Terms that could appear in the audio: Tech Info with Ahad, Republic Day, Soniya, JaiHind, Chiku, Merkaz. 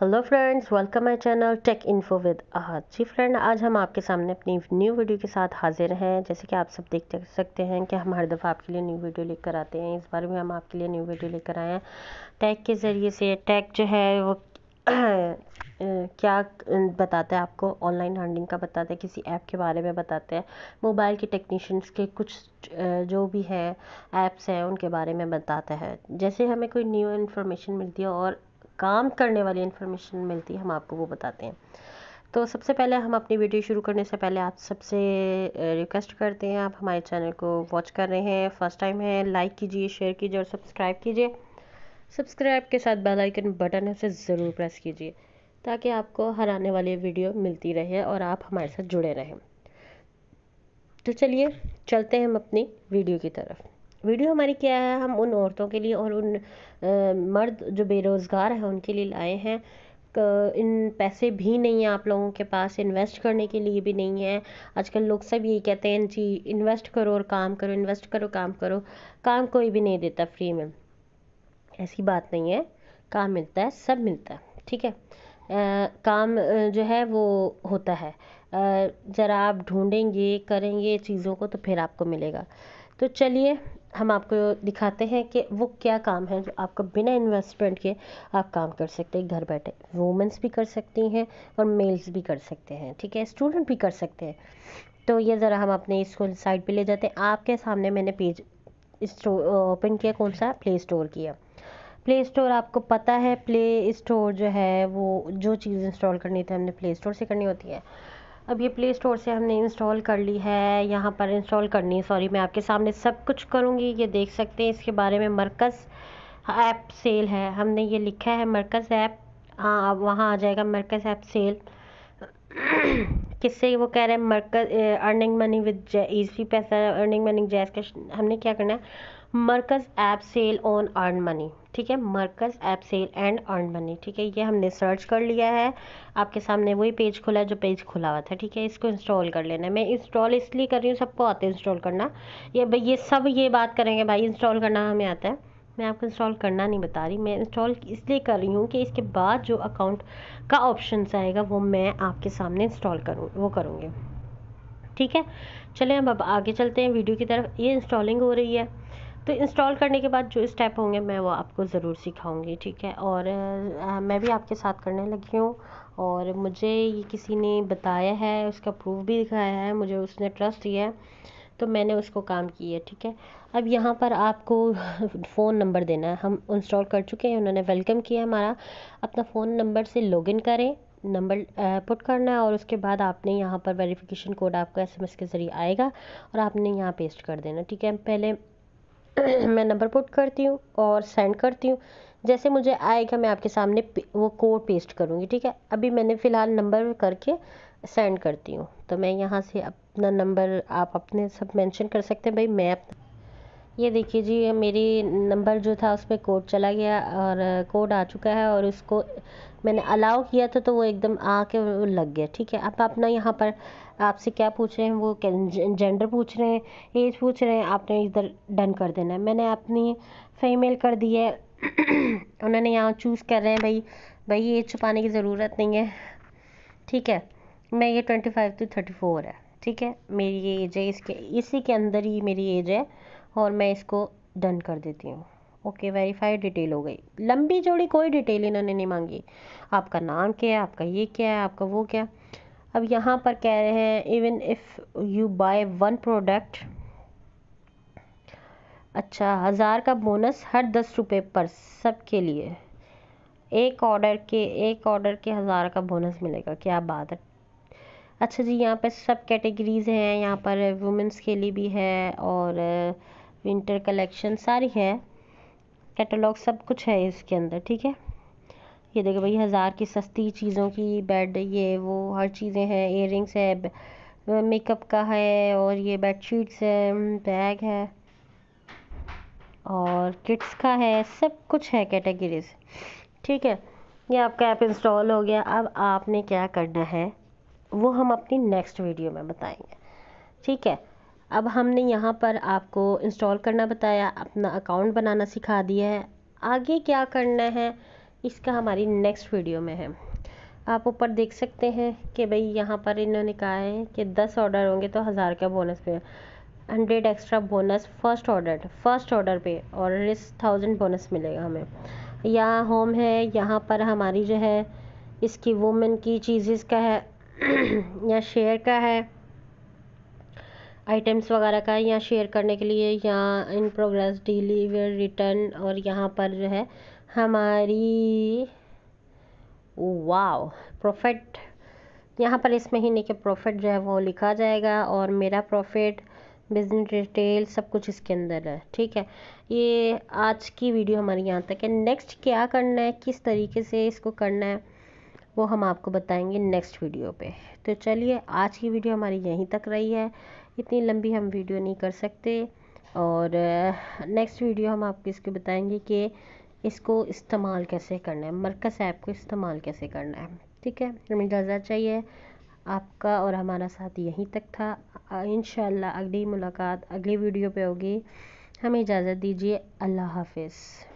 Hello friends, welcome my channel tech info with Ahad. जी friend, आज हम आपके सामने अपनी न्यू वीडियो के साथ हाजिर हैं। जैसे कि आप सब देख सकते हैं कि हम हर दफ़ा आपके लिए न्यू वीडियो लेकर आते हैं। इस बार भी हम आपके लिए न्यू वीडियो लेकर आए हैं। टेक के ज़रिए से टेक जो है वो क्या बताता है आपको, ऑनलाइन अर्निंग का बताता है, किसी ऐप के बारे में बताते हैं, मोबाइल के टेक्नीशियंस के कुछ जो भी है ऐप्स हैं उनके बारे में बताता है। जैसे हमें कोई न्यू इन्फॉर्मेशन मिलती है और काम करने वाली इन्फॉर्मेशन मिलती है, हम आपको वो बताते हैं। तो सबसे पहले हम अपनी वीडियो शुरू करने से पहले आप सबसे रिक्वेस्ट करते हैं, आप हमारे चैनल को वॉच कर रहे हैं फर्स्ट टाइम है, लाइक कीजिए, शेयर कीजिए और सब्सक्राइब कीजिए। सब्सक्राइब के साथ बेल आइकन बटन है, उसे ज़रूर प्रेस कीजिए ताकि आपको हर आने वाली वीडियो मिलती रहे और आप हमारे साथ जुड़े रहें। तो चलिए चलते हैं हम अपनी वीडियो की तरफ। वीडियो हमारी क्या है, हम उन औरतों के लिए और उन मर्द जो बेरोज़गार हैं उनके लिए लाए हैं। इन पैसे भी नहीं है आप लोगों के पास, इन्वेस्ट करने के लिए भी नहीं है। आजकल लोग सब यही कहते हैं जी इन्वेस्ट करो और काम करो, इन्वेस्ट करो काम करो। काम कोई भी नहीं देता फ्री में, ऐसी बात नहीं है, काम मिलता है, सब मिलता है, ठीक है। काम जो है वो होता है, ज़रा आप ढूंढेंगे करेंगे चीज़ों को तो फिर आपको मिलेगा। तो चलिए हम आपको दिखाते हैं कि वो क्या काम है जो आपको बिना इन्वेस्टमेंट के आप काम कर सकते हैं घर बैठे। वुमेंस भी कर सकती हैं और मेल्स भी कर सकते हैं, ठीक है, स्टूडेंट भी कर सकते हैं। तो ये ज़रा हम अपने इसको साइट पे ले जाते हैं। आपके सामने मैंने पेज ओपन किया, कौन सा, प्ले स्टोर किया। प्ले स्टोर आपको पता है, प्ले स्टोर जो है वो जो चीज़ इंस्टॉल करनी थी हमने प्ले स्टोर से करनी होती है। अब ये प्ले स्टोर से हमने इंस्टॉल कर ली है, यहाँ पर इंस्टॉल करनी है। सॉरी, मैं आपके सामने सब कुछ करूँगी। ये देख सकते हैं इसके बारे में, मरकज़ ऐप सेल है, हमने ये लिखा है मरकज़ ऐप। हाँ, अब वहाँ आ जाएगा मरकज़ ऐप सेल। किससे वो कह रहे हैं Markaz earning money with easy पैसा, अर्निंग मनी जैस कैश। हमने क्या करना है, Markaz app sell on earn money, ठीक है, Markaz app sell and earn money, ठीक है। ये हमने सर्च कर लिया है, आपके सामने वही पेज खुला है जो पेज खुला हुआ था, ठीक है। इसको इंस्टॉल कर लेना है। मैं इंस्टॉल इसलिए कर रही हूँ, सबको आता है इंस्टॉल करना, ये सब ये बात करेंगे भाई इंस्टॉल करना हमें आता है। मैं आपको इंस्टॉल करना नहीं बता रही, मैं इंस्टॉल इसलिए कर रही हूँ कि इसके बाद जो अकाउंट का ऑप्शन आएगा वो मैं आपके सामने इंस्टॉल करूँ, वो करूँगी, ठीक है। चलें अब आगे चलते हैं वीडियो की तरफ। ये इंस्टॉलिंग हो रही है, तो इंस्टॉल करने के बाद जो स्टेप होंगे मैं वो आपको ज़रूर सिखाऊंगी, ठीक है। और मैं भी आपके साथ करने लगी हूँ और मुझे ये किसी ने बताया है, उसका प्रूफ भी दिखाया है, मुझे उसने ट्रस्ट दिया है तो मैंने उसको काम किया, ठीक है। अब यहाँ पर आपको फ़ोन नंबर देना है, हम इंस्टॉल कर चुके हैं, उन्होंने वेलकम किया हमारा। अपना फ़ोन नंबर से लॉगिन करें, नंबर पुट करना है और उसके बाद आपने यहाँ पर वेरिफिकेशन कोड आपको SMS के ज़रिए आएगा और आपने यहाँ पेस्ट कर देना, ठीक है। पहले मैं नंबर पुट करती हूँ और सेंड करती हूँ, जैसे मुझे आएगा मैं आपके सामने वो कोड पेस्ट करूँगी, ठीक है। अभी मैंने फ़िलहाल नंबर करके सेंड करती हूँ, तो मैं यहाँ से अपना नंबर, आप अपने सब मेंशन कर सकते हैं भाई। मैं अपना, ये देखिए जी मेरी नंबर जो था उसमें कोड चला गया और कोड आ चुका है और उसको मैंने अलाउ किया था तो वो एकदम आके वो लग गया, ठीक है। अब अपना यहाँ पर आपसे क्या पूछ रहे हैं, वो जेंडर पूछ रहे हैं, एज पूछ रहे हैं, आपने इधर डन कर देना है। मैंने अपनी फीमेल कर दी है, उन्होंने यहाँ चूज़ कर रहे हैं भाई एज छुपाने की ज़रूरत नहीं है, ठीक है। मैं ये 25 to 34 है, ठीक है, मेरी ये एज है, इसके इसी के अंदर ही मेरी एज है और मैं इसको डन कर देती हूँ। ओके, वेरीफाई डिटेल हो गई, लंबी जोड़ी कोई डिटेल इन्होंने नहीं मांगी, आपका नाम क्या है, आपका ये क्या है, आपका वो क्या। अब यहाँ पर कह रहे हैं even if you buy 1 product, अच्छा, 1000 का बोनस हर 10 रुपये पर सब के लिए, एक ऑर्डर के 1000 का बोनस मिलेगा, क्या बात है। अच्छा जी, यहाँ पर सब कैटेगरीज़ हैं, यहाँ पर वुमेंस के लिए भी है और विंटर कलेक्शन सारी है, कैटलॉग सब कुछ है इसके अंदर, ठीक है। ये देखो भाई, 1000 की सस्ती चीज़ों की, बेड ये वो हर चीज़ें हैं, इयररिंग्स है, मेकअप का है और ये बेडशीट्स है, बैग है और किड्स का है, सब कुछ है कैटेगरीज, ठीक है। ये आपका ऐप इंस्टॉल हो गया। अब आपने क्या करना है वो हम अपनी नेक्स्ट वीडियो में बताएंगे, ठीक है। अब हमने यहाँ पर आपको इंस्टॉल करना बताया, अपना अकाउंट बनाना सिखा दिया है, आगे क्या करना है इसका हमारी नेक्स्ट वीडियो में है। आप ऊपर देख सकते हैं कि भाई यहाँ पर इन्होंने कहा है कि 10 ऑर्डर होंगे तो 1000 का बोनस पे, 100 एक्स्ट्रा बोनस फर्स्ट ऑर्डर पे और 1000 बोनस मिलेगा हमें। यहाँ होम है, यहाँ पर हमारी जो है इसकी वुमेन की चीज़ का है, यहाँ शेयर का है, आइटम्स वगैरह का है, यहाँ शेयर करने के लिए, यहाँ इन प्रोग्रेस, डिलीवर, रिटर्न और यहाँ पर जो है हमारी वाव प्रॉफिट, यहाँ पर इस महीने के प्रॉफिट जो है वो लिखा जाएगा और मेरा प्रॉफिट, बिजनेस डिटेल सब कुछ इसके अंदर है। ठीक है, ये आज की वीडियो हमारी यहाँ तक है। नेक्स्ट क्या करना है, किस तरीके से इसको करना है वो हम आपको बताएंगे नेक्स्ट वीडियो पे। तो चलिए आज की वीडियो हमारी यहीं तक रही है, इतनी लंबी हम वीडियो नहीं कर सकते और नेक्स्ट वीडियो हम आपको इसको बताएंगे कि इसको इस्तेमाल कैसे करना है, मरकज़ ऐप को इस्तेमाल कैसे करना है। ठीक है, हमें इजाज़त चाहिए, आपका और हमारा साथ यहीं तक था। इंशाल्लाह अगली मुलाकात अगली वीडियो पे होगी। हमें इजाज़त दीजिए, अल्लाह हाफिज़।